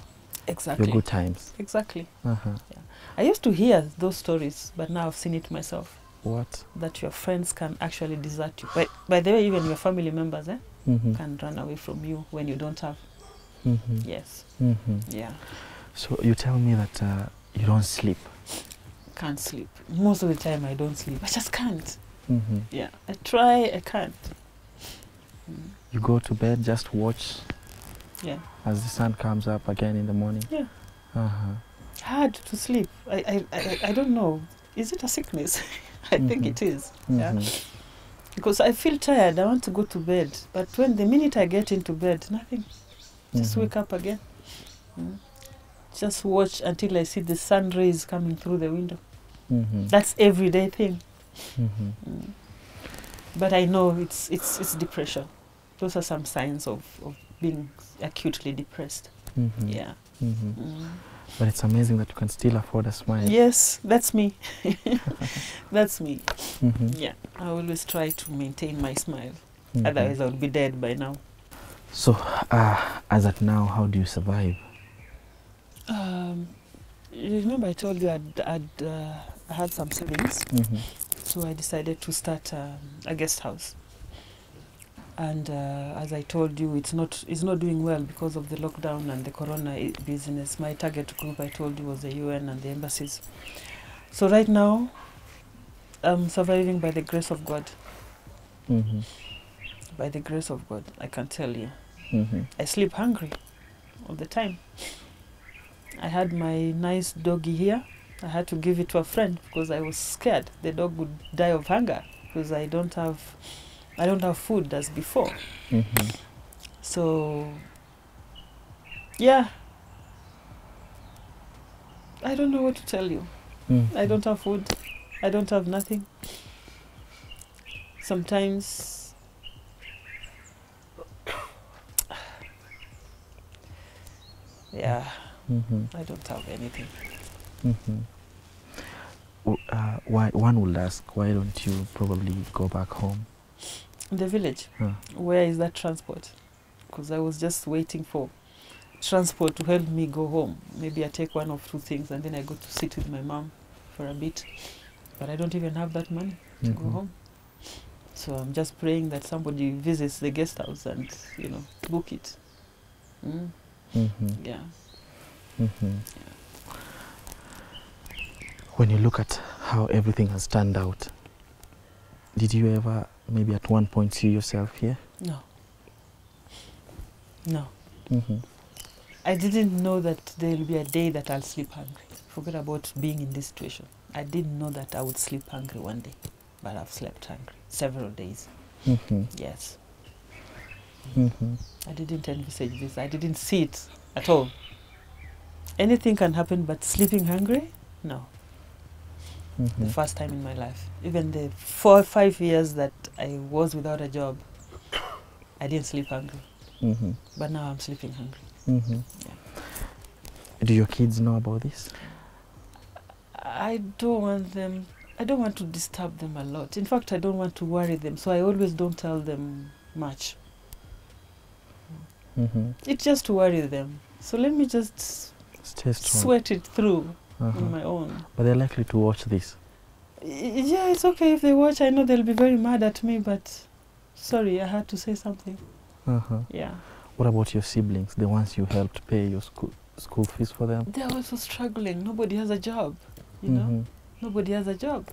good times. Exactly. Yeah. I used to hear those stories, but now I've seen it myself. What? That your friends can actually desert you. By the way, even your family members can run away from you when you don't have. Yes. Yeah. So you tell me that you don't sleep. Can't sleep. Most of the time I don't sleep. I just can't. Yeah. I try, I can't. You go to bed, just watch as the sun comes up again in the morning. Yeah. Hard to sleep. I don't know. Is it a sickness? I think it is. Yeah. Because I feel tired, I want to go to bed. But the minute I get into bed, nothing. Just wake up again. Just watch until I see the sun rays coming through the window. That's everyday thing. But I know it's depression. Those are some signs of being acutely depressed. Yeah. But it's amazing that you can still afford a smile. Yes, that's me. That's me. Yeah, I always try to maintain my smile. Otherwise, I would be dead by now. So, as at now, how do you survive? You remember I told you I had some savings, so I decided to start a guest house. And as I told you, it's not doing well because of the lockdown and the corona business. My target group, I told you, was the UN and the embassies. So right now, I'm surviving by the grace of God. By the grace of God, I can tell you. I sleep hungry all the time. I had my nice doggy here. I had to give it to a friend because I was scared the dog would die of hunger because I don't have food as before. So, yeah. I don't know what to tell you. I don't have food. I don't have nothing. Sometimes yeah. I don't have anything. Why, one would ask, why don't you probably go back home? The village, where is that transport? Because I was just waiting for transport to help me go home. Maybe I take one of two things and then I go to sit with my mom for a bit. But I don't even have that money to go home. So I'm just praying that somebody visits the guest house and, you know, book it. Yeah. Yeah. When you look at how everything has turned out, did you ever maybe at one point see yourself here? No. No. I didn't know that there will be a day that I'll sleep hungry. Forget about being in this situation. I didn't know that I would sleep hungry one day, but I've slept hungry several days. Yes. I didn't envisage this. I didn't see it at all. Anything can happen, but sleeping hungry? No. the first time in my life. Even the 4 or 5 years that I was without a job, I didn't sleep hungry. But now I'm sleeping hungry. Yeah. Do your kids know about this? I don't want them, I don't want to disturb them a lot. In fact, I don't want to worry them, so I always don't tell them much. It's just to worry them. So let me just sweat it through on my own. But they're likely to watch this. Yeah, it's okay if they watch. I know they'll be very mad at me, but sorry, I had to say something. Yeah. What about your siblings, the ones you helped pay your school fees for them? They're also struggling. Nobody has a job, you know? Nobody has a job.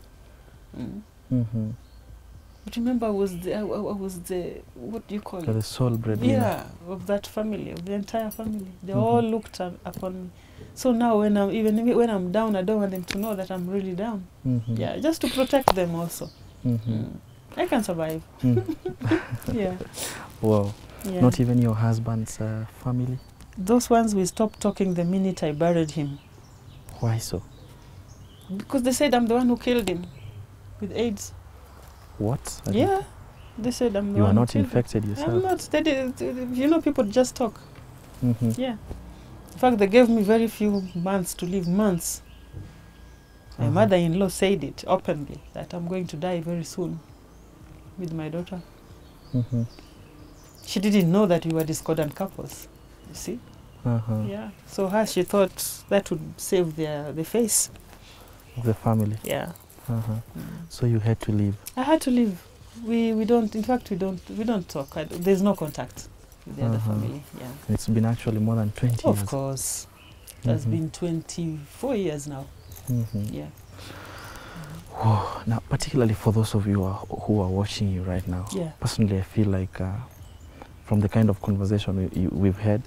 But remember, I was the what do you call it? The sole breadwinner. Yeah, of that family, of the entire family. They all looked upon me. So now, when I'm even when I'm down, I don't want them to know that I'm really down. Yeah, just to protect them also. I can survive. Yeah. Wow. Yeah. Not even your husband's family. Those ones we stopped talking the minute I buried him. Why so? Because they said I'm the one who killed him with AIDS. What? Yeah, they said I'm the one. You are not infected yourself. I'm not. They did, you know, people just talk. Yeah. In fact, they gave me very few months to live. Months. My mother-in-law said it openly that I'm going to die very soon with my daughter. She didn't know that we were discordant couples. You see? Yeah. So she thought that would save the face of the family. Yeah. So you had to leave. I had to leave. We don't. In fact, we don't talk. There's no contact with the other family. Yeah. And it's been actually more than 20 years. Of course, it has been 24 years now. Yeah. Whoa. Now, particularly for those of you who are watching you right now, personally, I feel like from the kind of conversation we've had,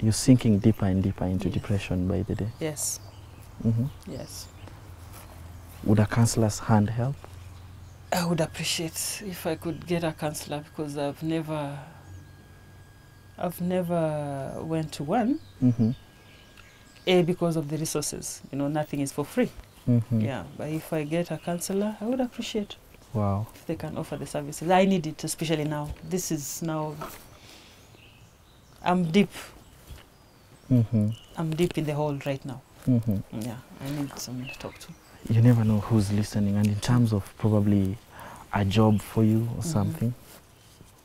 you're sinking deeper and deeper into depression by the day. Yes. Yes. Would a counselor's hand help? I would appreciate if I could get a counselor, because I've never went to one. A, because of the resources, you know, nothing is for free. Yeah, but if I get a counselor, I would appreciate. Wow. If they can offer the services, I need it, especially now. This is now. I'm deep. I'm deep in the hole right now. Yeah, I need someone to talk to. You never know who's listening, and in terms of probably a job for you or something,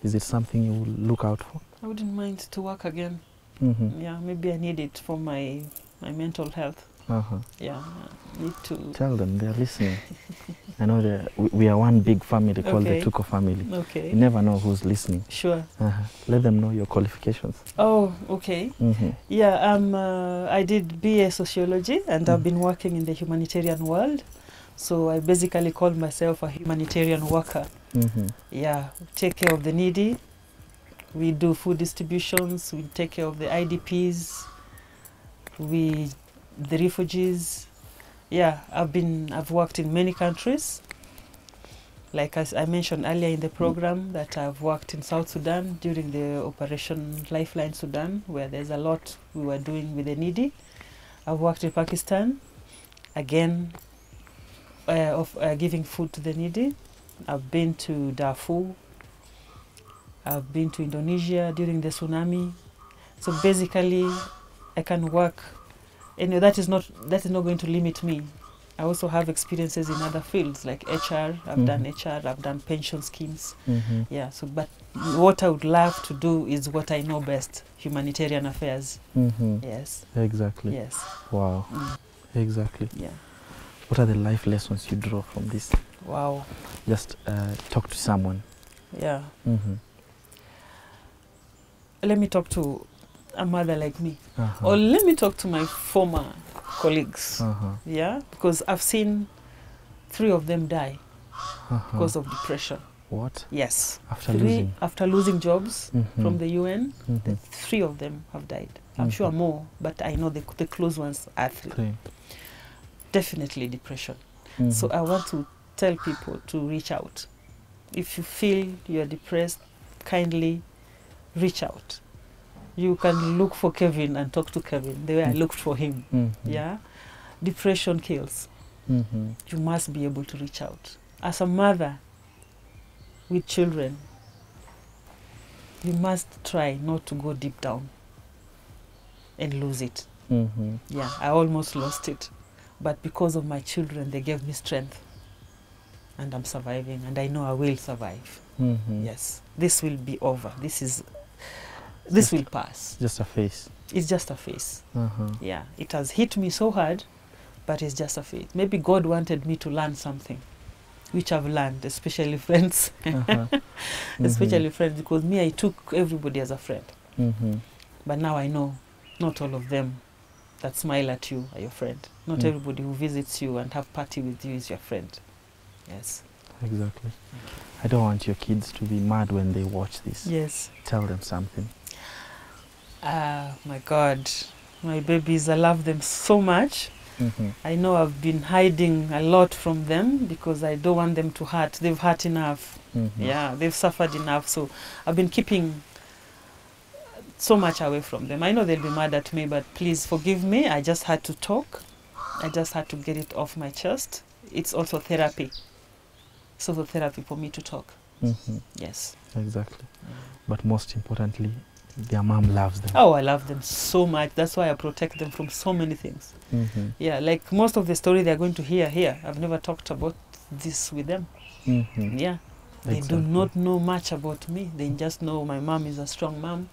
is it something you will look out for? I wouldn't mind to work again. Yeah, maybe I need it for my mental health. Yeah, I need to tell them they're listening. I know that we are one big family called the Tuko family. You never know who's listening. Sure. Let them know your qualifications. Oh, okay. Yeah, I did BA Sociology, and I've been working in the humanitarian world. So I basically call myself a humanitarian worker. Yeah, take care of the needy. We do food distributions. We take care of the IDPs. The refugees. Yeah, I've worked in many countries. Like as I mentioned earlier in the program, that I've worked in South Sudan during the Operation Lifeline Sudan, where there's a lot we were doing with the needy. I've worked in Pakistan, again, giving food to the needy. I've been to Darfur. I've been to Indonesia during the tsunami. So basically, I can work. And that is not going to limit me. I also have experiences in other fields like HR. I've done HR. I've done pension schemes. Yeah. So, but what I would love to do is what I know best: humanitarian affairs. Yes. Exactly. Yes. Wow. Exactly. Yeah. What are the life lessons you draw from this? Wow. Just talk to someone. Yeah. Let me talk to a mother like me, or let me talk to my former colleagues, yeah, because I've seen 3 of them die because of depression. What? Yes. After losing jobs from the UN, the 3 of them have died. I'm sure more, but I know the close ones are 3. Definitely depression. So I want to tell people to reach out. If you feel you're depressed, kindly reach out. You can look for Kevin and talk to Kevin, the way I looked for him. Yeah, depression kills. Mm-hmm. You must be able to reach out. As a mother with children, you must try not to go deep down and lose it. Mm-hmm. Yeah, I almost lost it. But because of my children, they gave me strength. And I'm surviving, and I know I will survive. Mm-hmm. Yes, this will be over. This will pass. Just a phase. It's just a phase. Uh-huh. Yeah, it has hit me so hard, but it's just a phase. Maybe God wanted me to learn something, which I've learned, especially friends. Uh-huh. Mm-hmm. Especially friends, because me, I took everybody as a friend. Mm-hmm. But now I know not all of them that smile at you are your friend. Not everybody who visits you and have party with you is your friend. Yes. Exactly. I don't want your kids to be mad when they watch this. Yes. Tell them something. Ah, my God. My babies, I love them so much. Mm-hmm. I know I've been hiding a lot from them because I don't want them to hurt. They've hurt enough. Mm-hmm. Yeah, they've suffered enough. So I've been keeping so much away from them. I know they'll be mad at me, but please forgive me. I just had to talk. I just had to get it off my chest. It's also therapy. So the therapy for me to talk. Mm-hmm. Yes. Exactly. But most importantly, their mom loves them. Oh, I love them so much. That's why I protect them from so many things. Mm-hmm. Yeah, like most of the story they're going to hear here, I've never talked about this with them. Mm-hmm. Yeah. They do not know much about me. They just know my mom is a strong mom.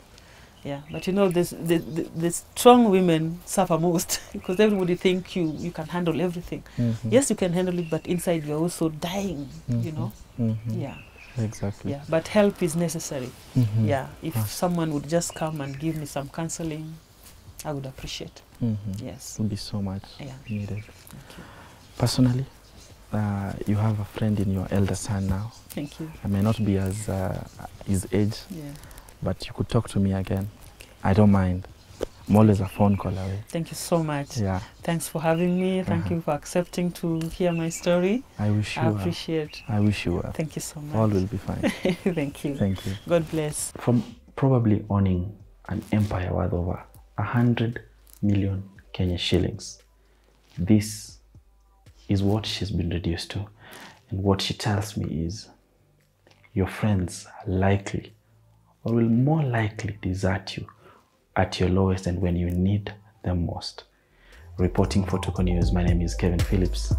Yeah, but you know, the strong women suffer most because everybody think you can handle everything. Mm-hmm. Yes, you can handle it, but inside you're also dying, mm-hmm. you know? Mm-hmm. Yeah. Exactly. Yeah, but help is necessary. Mm-hmm. Yeah, if someone would just come and give me some counseling, I would appreciate. Mm-hmm. Yes. It would be so much needed. Thank you. Personally, you have a friend in your elder son now. Thank you. I may not be as his age. Yeah. But you could talk to me again. Okay. I don't mind. I'm always a phone call away. Thank you so much. Yeah. Thanks for having me. Thank you for accepting to hear my story. I wish you well. I appreciate. I wish you well. Thank you so much. All will be fine. Thank you. Thank you. God bless. From probably owning an empire worth over 100 million Kenya shillings, this is what she's been reduced to. And what she tells me is, your friends are likely or will more likely desert you at your lowest and when you need them most. Reporting for Toko News, my name is Kevin Phillips.